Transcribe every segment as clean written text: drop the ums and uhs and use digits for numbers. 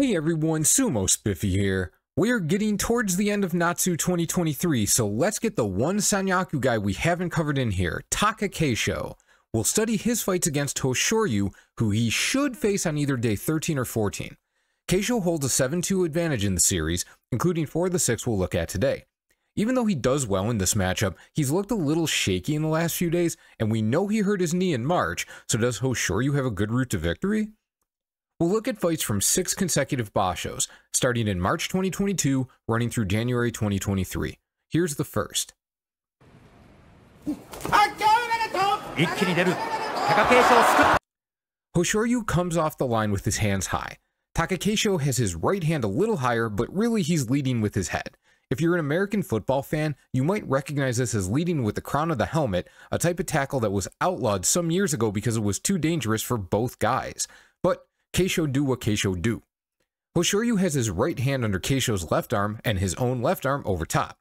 Hey everyone, Sumo Spiffy here. We're getting towards the end of Natsu 2023, so let's get the one Sanyaku guy we haven't covered in here, Takakeisho. We'll study his fights against Hoshoryu, who he should face on either day 13 or 14. Keisho holds a 7-2 advantage in the series, including 4 of the 6 we'll look at today. Even though he does well in this matchup, he's looked a little shaky in the last few days, and we know he hurt his knee in March, so does Hoshoryu have a good route to victory? We'll look at fights from 6 consecutive Bashos, starting in March 2022, running through January 2023. Here's the first. Hoshoryu comes off the line with his hands high. Takakeisho has his right hand a little higher, but really he's leading with his head. If you're an American football fan, you might recognize this as leading with the crown of the helmet, a type of tackle that was outlawed some years ago because it was too dangerous for both guys. But Keisho do what Keisho do. Hoshoryu has his right hand under Keisho's left arm and his own left arm over top.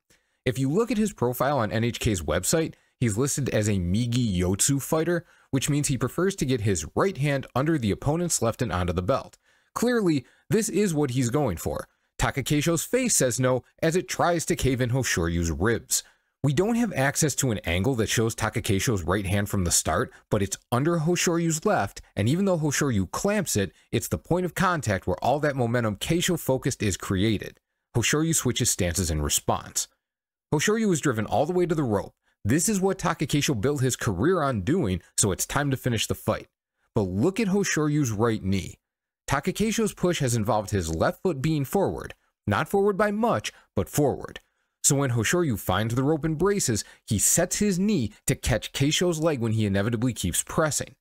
If you look at his profile on NHK's website, he's listed as a Migi Yotsu fighter, which means he prefers to get his right hand under the opponent's left and onto the belt. Clearly, this is what he's going for. Takakeisho's face says no as it tries to cave in Hoshoryu's ribs. We don't have access to an angle that shows Takakeisho's right hand from the start, but it's under Hoshoryu's left, and even though Hoshoryu clamps it, it's the point of contact where all that momentum Keisho focused is created. Hoshoryu switches stances in response. Hoshoryu is driven all the way to the rope. This is what Takakeisho built his career on doing, so it's time to finish the fight. But look at Hoshoryu's right knee. Takakeisho's push has involved his left foot being forward. Not forward by much, but forward. So when Hoshoryu finds the rope and braces, he sets his knee to catch Keisho's leg when he inevitably keeps pressing.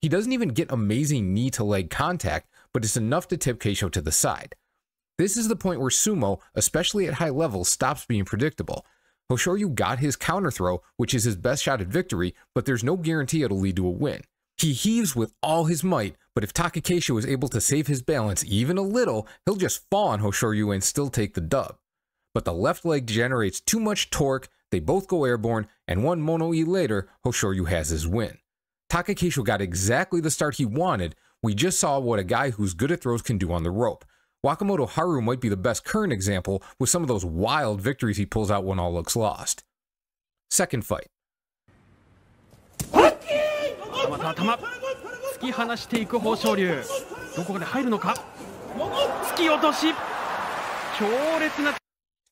He doesn't even get amazing knee-to-leg contact, but it's enough to tip Keisho to the side. This is the point where sumo, especially at high levels, stops being predictable. Hoshoryu got his counter throw, which is his best shot at victory, but there's no guarantee it'll lead to a win. He heaves with all his might, but if Takakeisho is able to save his balance even a little, he'll just fall on Hoshoryu and still take the dub. But the left leg generates too much torque, they both go airborne, and one mono-e later, Hoshoryu has his win. Takakeisho got exactly the start he wanted. We just saw what a guy who's good at throws can do on the rope. Wakamoto Haru might be the best current example with some of those wild victories he pulls out when all looks lost. Second fight.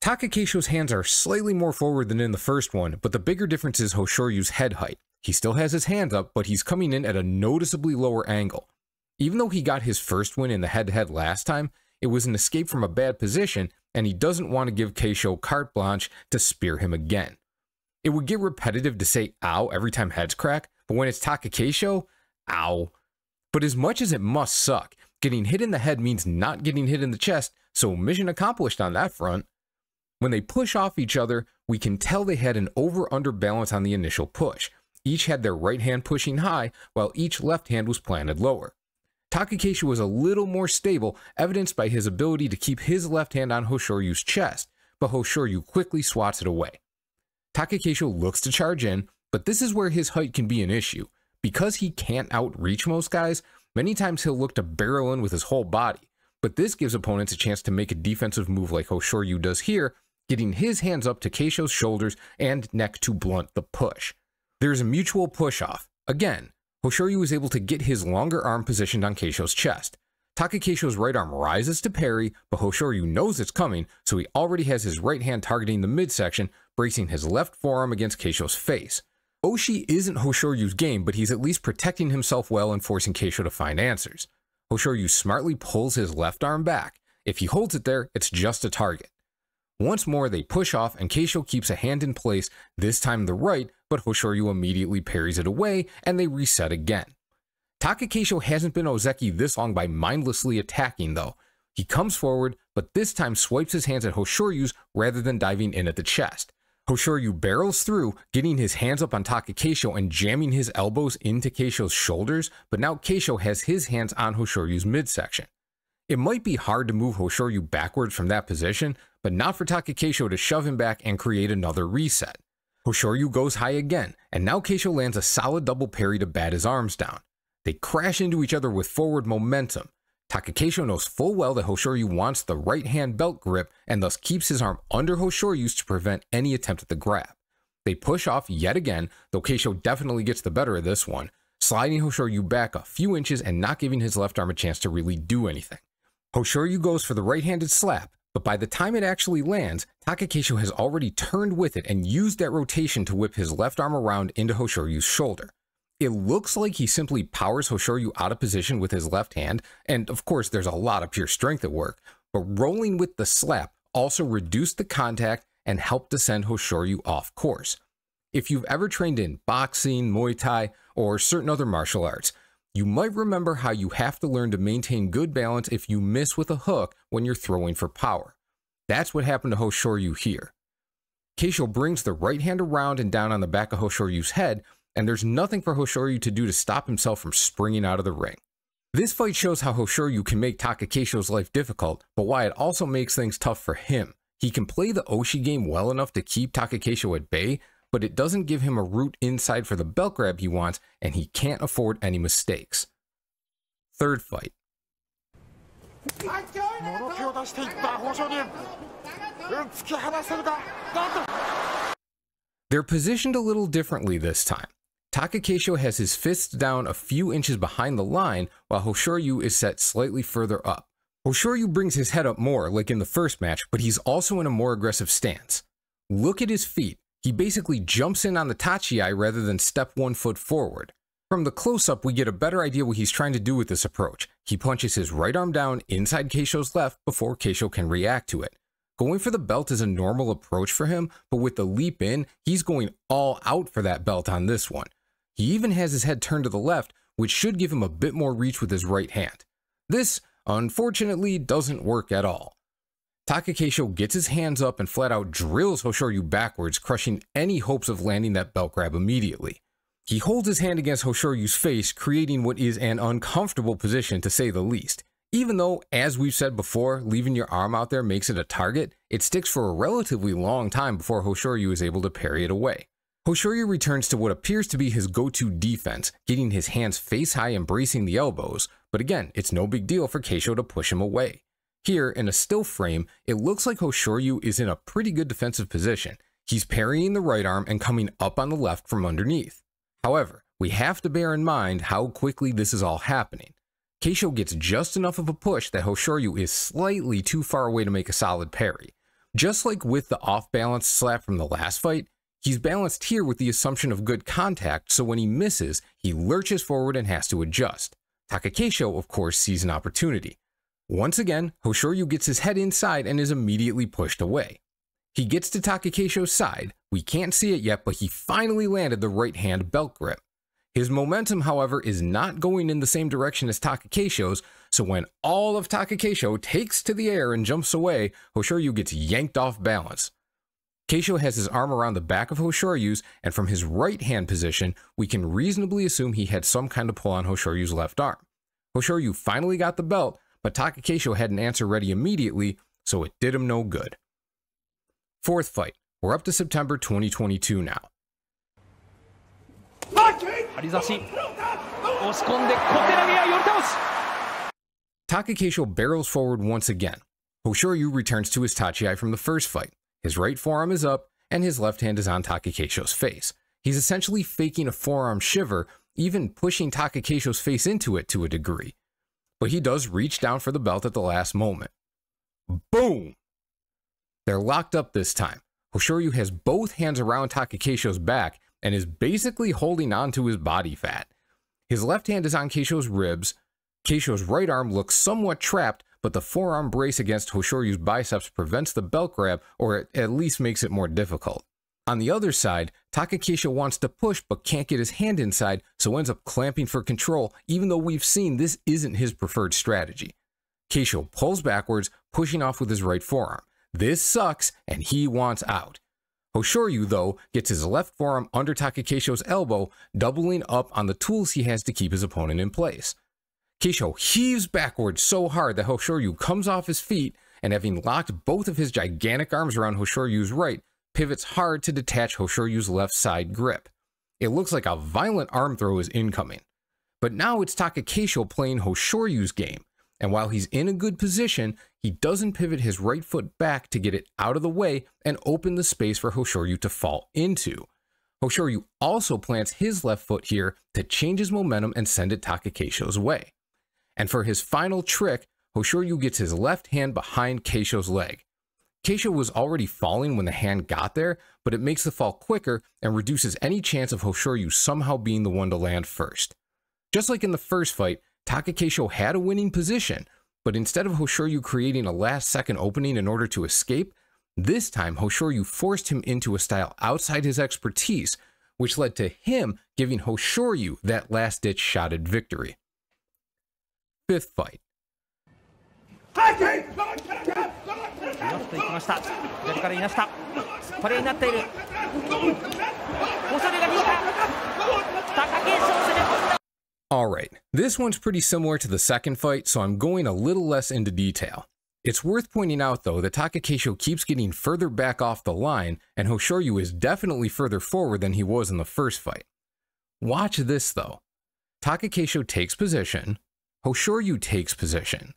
Takakeisho's hands are slightly more forward than in the first one, but the bigger difference is Hoshoryu's head height. He still has his hands up, but he's coming in at a noticeably lower angle. Even though he got his first win in the head-to-head last time, it was an escape from a bad position, and he doesn't want to give Keisho carte blanche to spear him again. It would get repetitive to say ow every time heads crack, but when it's Takakeisho, ow. But as much as it must suck, getting hit in the head means not getting hit in the chest, so mission accomplished on that front. When they push off each other, we can tell they had an over-under balance on the initial push. Each had their right hand pushing high, while each left hand was planted lower. Takakeisho was a little more stable, evidenced by his ability to keep his left hand on Hoshoryu's chest, but Hoshoryu quickly swats it away. Takakeisho looks to charge in, but this is where his height can be an issue. Because he can't outreach most guys, many times he'll look to barrel in with his whole body, but this gives opponents a chance to make a defensive move like Hoshoryu does here, getting his hands up to Keisho's shoulders and neck to blunt the push. There's a mutual push-off. Again, Hoshoryu is able to get his longer arm positioned on Keisho's chest. Takakeisho's right arm rises to parry, but Hoshoryu knows it's coming, so he already has his right hand targeting the midsection, bracing his left forearm against Keisho's face. Oshi isn't Hoshoryu's game, but he's at least protecting himself well and forcing Keisho to find answers. Hoshoryu smartly pulls his left arm back. If he holds it there, it's just a target. Once more, they push off, and Keisho keeps a hand in place, this time the right, but Hoshoryu immediately parries it away, and they reset again. Takakeisho hasn't been Ozeki this long by mindlessly attacking, though. He comes forward, but this time swipes his hands at Hoshoryu's rather than diving in at the chest. Hoshoryu barrels through, getting his hands up on Takakeisho and jamming his elbows into Keisho's shoulders, but now Keisho has his hands on Hoshoryu's midsection. It might be hard to move Hoshoryu backwards from that position, but not for Takakeisho to shove him back and create another reset. Hoshoryu goes high again, and now Keisho lands a solid double parry to bat his arms down. They crash into each other with forward momentum. Takakeisho knows full well that Hoshoryu wants the right-hand belt grip and thus keeps his arm under Hoshoryu's to prevent any attempt at the grab. They push off yet again, though Keisho definitely gets the better of this one, sliding Hoshoryu back a few inches and not giving his left arm a chance to really do anything. Hoshoryu goes for the right-handed slap, but by the time it actually lands, Takakeisho has already turned with it and used that rotation to whip his left arm around into Hoshoryu's shoulder. It looks like he simply powers Hoshoryu out of position with his left hand, and of course there's a lot of pure strength at work, but rolling with the slap also reduced the contact and helped to send Hoshoryu off course. If you've ever trained in boxing, Muay Thai, or certain other martial arts, you might remember how you have to learn to maintain good balance if you miss with a hook when you're throwing for power. That's what happened to Hoshoryu here. Keisho brings the right hand around and down on the back of Hoshoryu's head, and there's nothing for Hoshoryu to do to stop himself from springing out of the ring. This fight shows how Hoshoryu can make Takakeisho's life difficult, but why it also makes things tough for him. He can play the Oshi game well enough to keep Takakeisho at bay, but it doesn't give him a route inside for the belt grab he wants, and he can't afford any mistakes. Third fight. They're positioned a little differently this time. Takakeisho has his fists down a few inches behind the line, while Hoshoryu is set slightly further up. Hoshoryu brings his head up more, like in the first match, but he's also in a more aggressive stance. Look at his feet. He basically jumps in on the tachi-ai rather than step one foot forward. From the close-up, we get a better idea what he's trying to do with this approach. He punches his right arm down inside Keisho's left before Keisho can react to it. Going for the belt is a normal approach for him, but with the leap in, he's going all out for that belt on this one. He even has his head turned to the left, which should give him a bit more reach with his right hand. This, unfortunately, doesn't work at all. Takakeisho gets his hands up and flat out drills Hoshoryu backwards, crushing any hopes of landing that belt grab immediately. He holds his hand against Hoshoryu's face, creating what is an uncomfortable position to say the least. Even though, as we've said before, leaving your arm out there makes it a target, it sticks for a relatively long time before Hoshoryu is able to parry it away. Hoshoryu returns to what appears to be his go-to defense, getting his hands face high and bracing the elbows, but again, it's no big deal for Keisho to push him away. Here, in a still frame, it looks like Hoshoryu is in a pretty good defensive position. He's parrying the right arm and coming up on the left from underneath. However, we have to bear in mind how quickly this is all happening. Keisho gets just enough of a push that Hoshoryu is slightly too far away to make a solid parry. Just like with the off-balance slap from the last fight, he's balanced here with the assumption of good contact, so when he misses, he lurches forward and has to adjust. Takakeisho, of course, sees an opportunity. Once again, Hoshoryu gets his head inside and is immediately pushed away. He gets to Takakeisho's side, we can't see it yet, but he finally landed the right hand belt grip. His momentum, however, is not going in the same direction as Takakeisho's, so when all of Takakeisho takes to the air and jumps away, Hoshoryu gets yanked off balance. Keisho has his arm around the back of Hoshoryu's, and from his right hand position, we can reasonably assume he had some kind of pull on Hoshoryu's left arm. Hoshoryu finally got the belt, but Takakeisho had an answer ready immediately, so it did him no good. Fourth fight. We're up to September 2022 now. Takakeisho barrels forward once again. Hoshoryu returns to his tachi-ai from the first fight. His right forearm is up, and his left hand is on Takakeisho's face. He's essentially faking a forearm shiver, even pushing Takakeisho's face into it to a degree. But he does reach down for the belt at the last moment. Boom! They're locked up this time. Hoshoryu has both hands around Takakeisho's back and is basically holding on to his body fat. His left hand is on Keisho's ribs. Keisho's right arm looks somewhat trapped, but the forearm brace against Hoshoryu's biceps prevents the belt grab, or at least makes it more difficult. On the other side, Takakeisho wants to push but can't get his hand inside, so ends up clamping for control, even though we've seen this isn't his preferred strategy. Keisho pulls backwards, pushing off with his right forearm. This sucks, and he wants out. Hoshoryu, though, gets his left forearm under Takakeisho's elbow, doubling up on the tools he has to keep his opponent in place. Keisho heaves backwards so hard that Hoshoryu comes off his feet, and having locked both of his gigantic arms around Hoshoryu's right, pivots hard to detach Hoshoryu's left side grip. It looks like a violent arm throw is incoming. But now it's Takakeisho playing Hoshoryu's game, And while he's in a good position, he doesn't pivot his right foot back to get it out of the way and open the space for Hoshoryu to fall into. Hoshoryu also plants his left foot here to change his momentum and send it Takakeisho's way. And for his final trick, Hoshoryu gets his left hand behind Keisho's leg. Keisho was already falling when the hand got there, but it makes the fall quicker and reduces any chance of Hoshoryu somehow being the one to land first. Just like in the first fight, Takakeisho had a winning position, but instead of Hoshoryu creating a last-second opening in order to escape, this time Hoshoryu forced him into a style outside his expertise, which led to him giving Hoshoryu that last-ditch shot at victory. Fifth fight. Alright, this one's pretty similar to the second fight, so I'm going a little less into detail. It's worth pointing out though that Takakeisho keeps getting further back off the line, and Hoshoryu is definitely further forward than he was in the first fight. Watch this though. Takakeisho takes position, Hoshoryu takes position,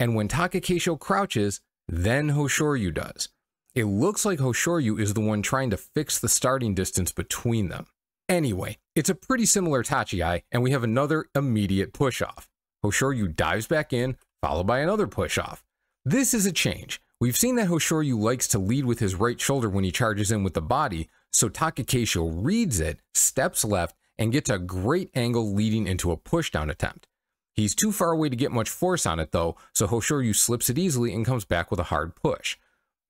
and when Takakeisho crouches, then Hoshoryu does. It looks like Hoshoryu is the one trying to fix the starting distance between them. Anyway, it's a pretty similar tachi-ai, and we have another immediate push-off. Hoshoryu dives back in, followed by another push-off. This is a change. We've seen that Hoshoryu likes to lead with his right shoulder when he charges in with the body, so Takakeisho reads it, steps left, and gets a great angle leading into a pushdown attempt. He's too far away to get much force on it though, so Hoshoryu slips it easily and comes back with a hard push.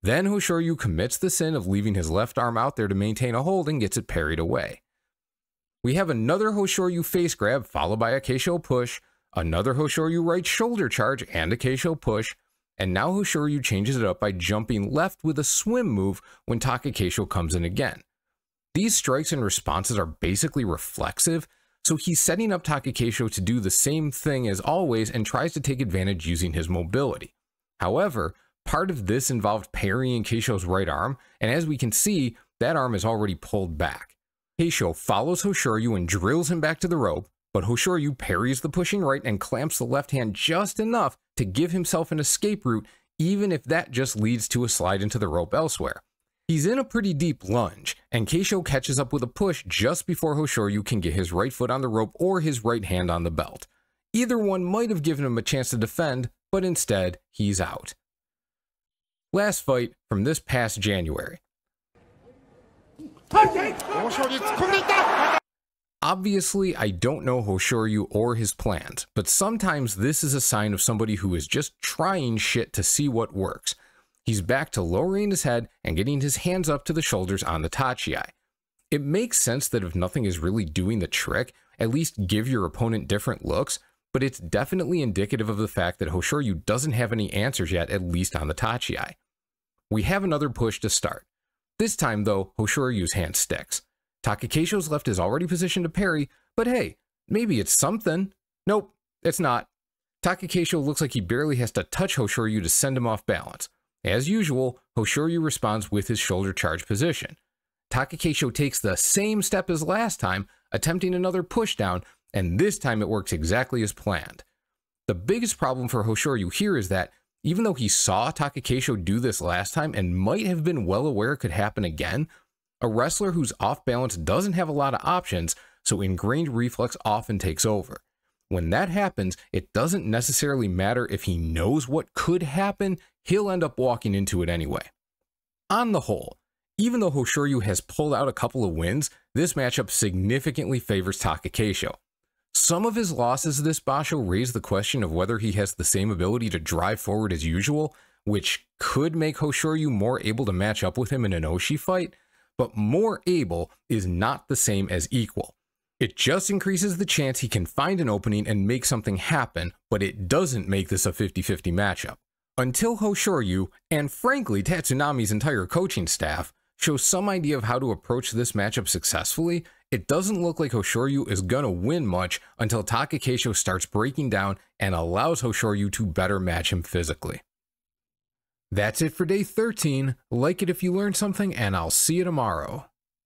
Then Hoshoryu commits the sin of leaving his left arm out there to maintain a hold and gets it parried away. We have another Hoshoryu face grab followed by a Keisho push, another Hoshoryu right shoulder charge and a Keisho push, and now Hoshoryu changes it up by jumping left with a swim move when Takakeisho comes in again. These strikes and responses are basically reflexive, so he's setting up Takakeisho to do the same thing as always and tries to take advantage using his mobility. However, part of this involved parrying Keisho's right arm, and as we can see, that arm is already pulled back. Keisho follows Hoshoryu and drills him back to the rope, but Hoshoryu parries the pushing right and clamps the left hand just enough to give himself an escape route, even if that just leads to a slide into the rope elsewhere. He's in a pretty deep lunge, and Keisho catches up with a push just before Hoshoryu can get his right foot on the rope or his right hand on the belt. Either one might have given him a chance to defend, but instead, he's out. Last fight from this past January. Obviously, I don't know Hoshoryu or his plans, but sometimes this is a sign of somebody who is just trying shit to see what works. He's back to lowering his head and getting his hands up to the shoulders on the tachi-ai. It makes sense that if nothing is really doing the trick, at least give your opponent different looks, but it's definitely indicative of the fact that Hoshoryu doesn't have any answers yet, at least on the tachi-ai. We have another push to start. This time though, Hoshoryu's hand sticks. Takakeisho's left is already positioned to parry, but hey, maybe it's something. Nope, it's not. Takakeisho looks like he barely has to touch Hoshoryu to send him off balance. As usual, Hoshoryu responds with his shoulder charge position. Takakeisho takes the same step as last time, attempting another pushdown, and this time it works exactly as planned. The biggest problem for Hoshoryu here is that, even though he saw Takakeisho do this last time and might have been well aware it could happen again, a wrestler who's off balance doesn't have a lot of options, so ingrained reflex often takes over. When that happens, it doesn't necessarily matter if he knows what could happen, he'll end up walking into it anyway. On the whole, even though Hoshoryu has pulled out a couple of wins, this matchup significantly favors Takakeisho. Some of his losses this Basho raise the question of whether he has the same ability to drive forward as usual, which could make Hoshoryu more able to match up with him in an Oshi fight, but more able is not the same as equal. It just increases the chance he can find an opening and make something happen, but it doesn't make this a 50-50 matchup. Until Hoshoryu, and frankly Tatsunami's entire coaching staff, show some idea of how to approach this matchup successfully, it doesn't look like Hoshoryu is gonna win much until Takakeisho starts breaking down and allows Hoshoryu to better match him physically. That's it for day 13. Like it if you learned something, and I'll see you tomorrow.